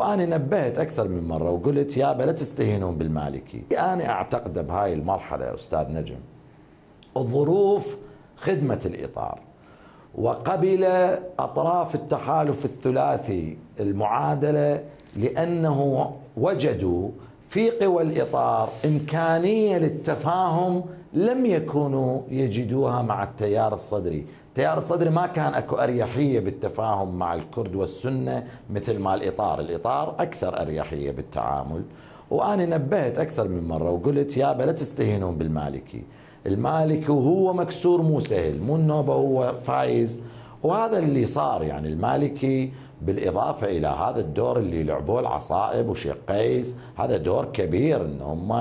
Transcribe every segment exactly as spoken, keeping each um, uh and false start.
وأنا نبهت أكثر من مرة وقلت يابا لا تستهينون بالمالكي. أنا أعتقد بهاي المرحلة يا أستاذ نجم الظروف خدمة الإطار، وقبل أطراف التحالف الثلاثي المعادلة لأنه وجدوا في قوى الإطار إمكانية للتفاهم لم يكونوا يجدوها مع التيار الصدري. التيار الصدري ما كان أكو أريحية بالتفاهم مع الكرد والسنة مثل ما الإطار، الإطار أكثر أريحية بالتعامل. وأنا نبهت أكثر من مرة وقلت يابا لا تستهينون بالمالكي، المالكي وهو مكسور مو سهل، مو النوبة هو فايز، وهذا اللي صار. يعني المالكي بالإضافة إلى هذا الدور اللي لعبوه العصائب وشيخ قيس، هذا دور كبير إن هم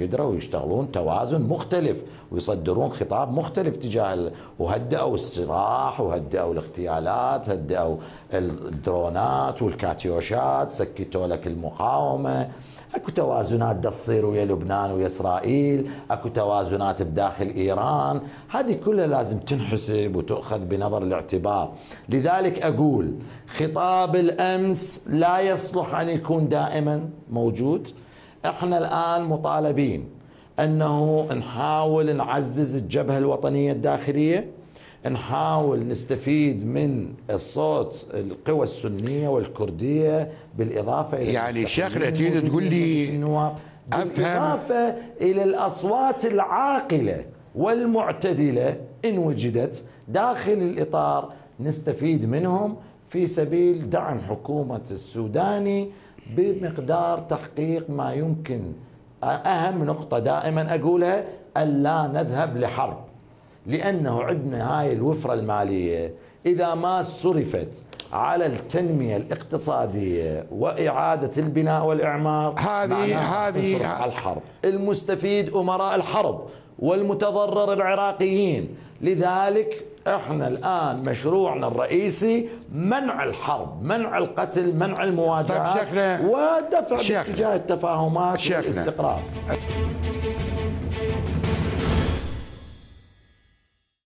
قدروا يشتغلون توازن مختلف ويصدرون خطاب مختلف تجاه ال... وهدأوا الصراح وهدأوا الاغتيالات، هدأوا الدرونات والكاتيوشات، سكتوا لك المقاومة. اكو توازنات تصير ويا لبنان ويا اسرائيل، اكو توازنات بداخل ايران، هذه كلها لازم تنحسب وتؤخذ بنظر الاعتبار. لذلك اقول خطاب الامس لا يصلح ان يكون دائما موجود. احنا الان مطالبين انه نحاول نعزز الجبهة الوطنية الداخلية، نحاول نستفيد من الصوت القوى السنية والكردية بالإضافة إلى يعني شغلة تيجي تقول لي بالإضافة إلى الأصوات العاقلة والمعتدلة إن وجدت داخل الإطار نستفيد منهم في سبيل دعم حكومة السوداني بمقدار تحقيق ما يمكن. أهم نقطة دائما أقولها ألا نذهب لحرب، لأنه عندنا هاي الوفرة المالية إذا ما صرفت على التنمية الاقتصادية وإعادة البناء والإعمار هذه هذه على الحرب، المستفيد أمراء الحرب والمتضرر العراقيين. لذلك احنا الآن مشروعنا الرئيسي منع الحرب، منع القتل، منع المواجهات، ودفع باتجاه التفاهمات والاستقرار.